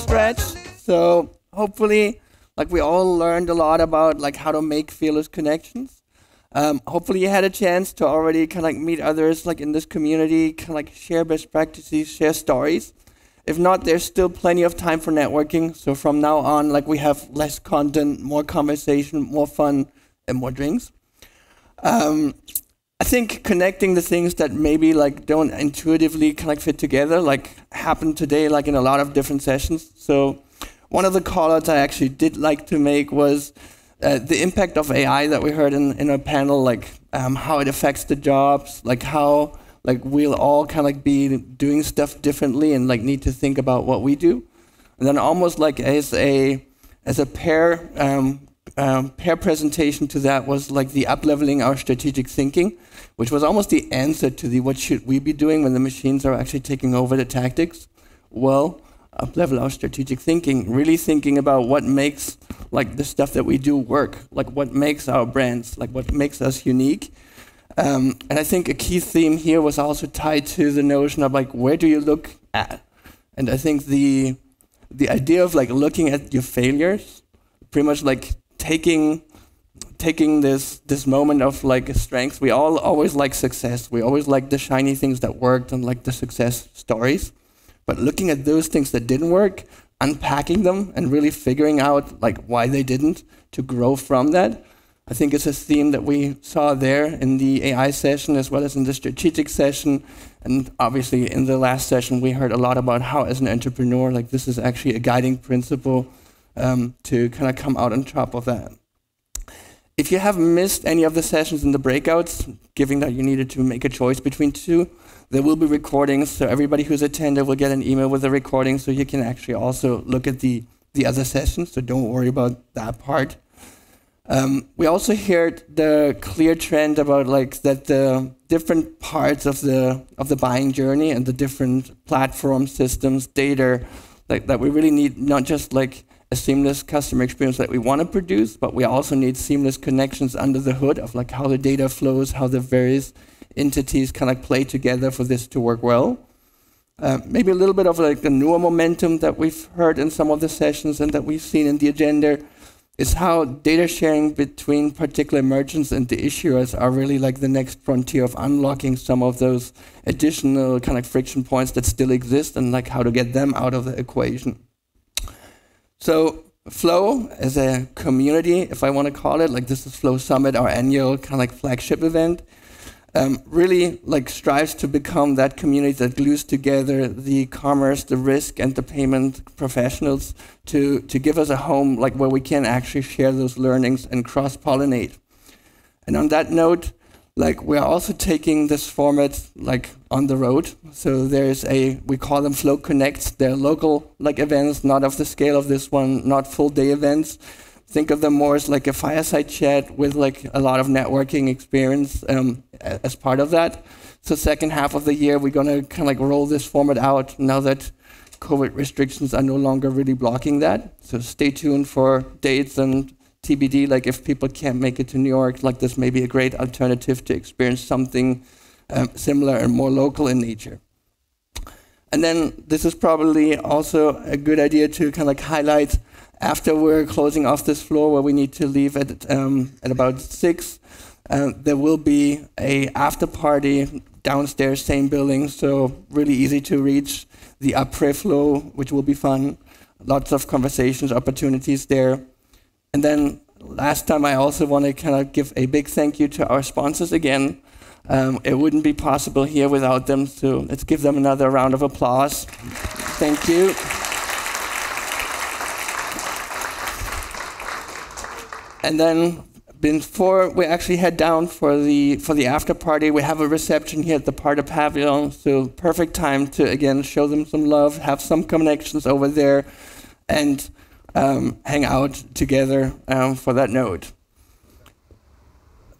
stretch. So hopefully, like, we all learned a lot about like how to make fearless connections. Hopefully you had a chance to already kind of like meet others like in this community, kind of like share best practices, share stories. If not, there's still plenty of time for networking. So from now on, like, we have less content, more conversation, more fun, and more drinks. I think connecting the things that maybe like don't intuitively kind of like fit together, like happened today, like in a lot of different sessions. So one of the callouts I actually did like to make was the impact of AI that we heard in our panel, like how it affects the jobs, like how like we'll all kind of like be doing stuff differently and like need to think about what we do. And then almost like as a pair pair presentation to that was like the up-leveling our strategic thinking, which was almost the answer to the what should we be doing when the machines are actually taking over the tactics. Well, up-level our strategic thinking, really thinking about what makes like the stuff that we do work, like what makes our brands, like what makes us unique. And I think a key theme here was also tied to the notion of like, where do you look at? And I think the idea of like looking at your failures, pretty much like taking this moment of like strength. We all always like success. We always like the shiny things that worked and like the success stories. But looking at those things that didn't work, unpacking them and really figuring out like why they didn't, to grow from that. I think it's a theme that we saw there in the AI session as well as in the strategic session. And obviously in the last session, we heard a lot about how as an entrepreneur, like this is actually a guiding principle to kind of come out on top of that. If you have missed any of the sessions in the breakouts, given that you needed to make a choice between two, there will be recordings. So everybody who's attended will get an email with a recording, so you can actually also look at the other sessions. So don't worry about that part. We also heard the clear trend about like that the different parts of the buying journey and the different platform systems, data, like that we really need not just like a seamless customer experience that we want to produce, but we also need seamless connections under the hood of like how the data flows, how the various entities kind of play together for this to work well. Maybe a little bit of like the newer momentum that we've heard in some of the sessions and that we've seen in the agenda is how data sharing between particular merchants and the issuers are really like the next frontier of unlocking some of those additional kind of friction points that still exist and like how to get them out of the equation. So Flow as a community, if I want to call it, like this is Flow Summit, our annual kind of like flagship event, really like strives to become that community that glues together the commerce, the risk, and the payment professionals to give us a home like where we can actually share those learnings and cross-pollinate. And on that note, like we're also taking this format like on the road. So there's we call them Flow Connects. They're local like events, not of the scale of this one, not full day events. Think of them more as like a fireside chat with like a lot of networking experience as part of that. So second half of the year, we're gonna kind of like roll this format out now that COVID restrictions are no longer really blocking that. So stay tuned for dates and TBD, like if people can't make it to New York, like this may be a great alternative to experience something similar and more local in nature. And then this is probably also a good idea to kind of like highlight after we're closing off this floor, where we need to leave at about 6, there will be a after party downstairs, same building, so really easy to reach. The après flow, which will be fun. Lots of conversations, opportunities there. And then last time, I also want to kind of give a big thank you to our sponsors again. It wouldn't be possible here without them, so let's give them another round of applause. Thank you. And then before we actually head down for the after party, we have a reception here at the Parter Pavillon. So perfect time to, again, show them some love, have some connections over there, and hang out together for that note.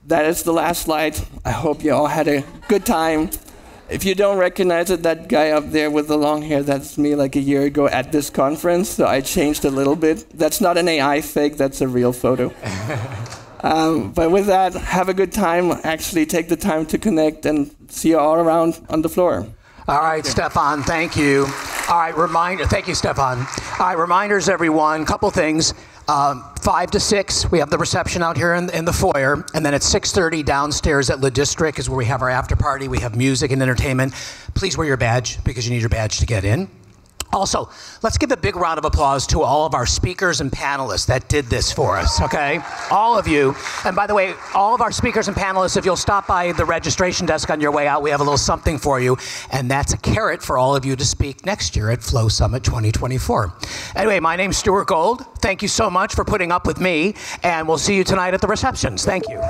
That is the last slide. I hope you all had a good time. If you don't recognize it, that guy up there with the long hair, that's me like a year ago at this conference, so I changed a little bit. That's not an AI fake, that's a real photo. But with that, have a good time. Actually take the time to connect and see you all around on the floor. All right, Stefan, thank you. All right, reminder, thank you, Stefan. All right, reminders, everyone, couple things. 5 to 6, we have the reception out here in the foyer, and then at 6:30 downstairs at Le District is where we have our after party. We have music and entertainment. Please wear your badge because you need your badge to get in. Also, let's give a big round of applause to all of our speakers and panelists that did this for us, okay? All of you. And by the way, all of our speakers and panelists, if you'll stop by the registration desk on your way out, we have a little something for you. And that's a carrot for all of you to speak next year at Flow Summit 2024. Anyway, my name's Stuart Gold. Thank you so much for putting up with me. And we'll see you tonight at the receptions. Thank you.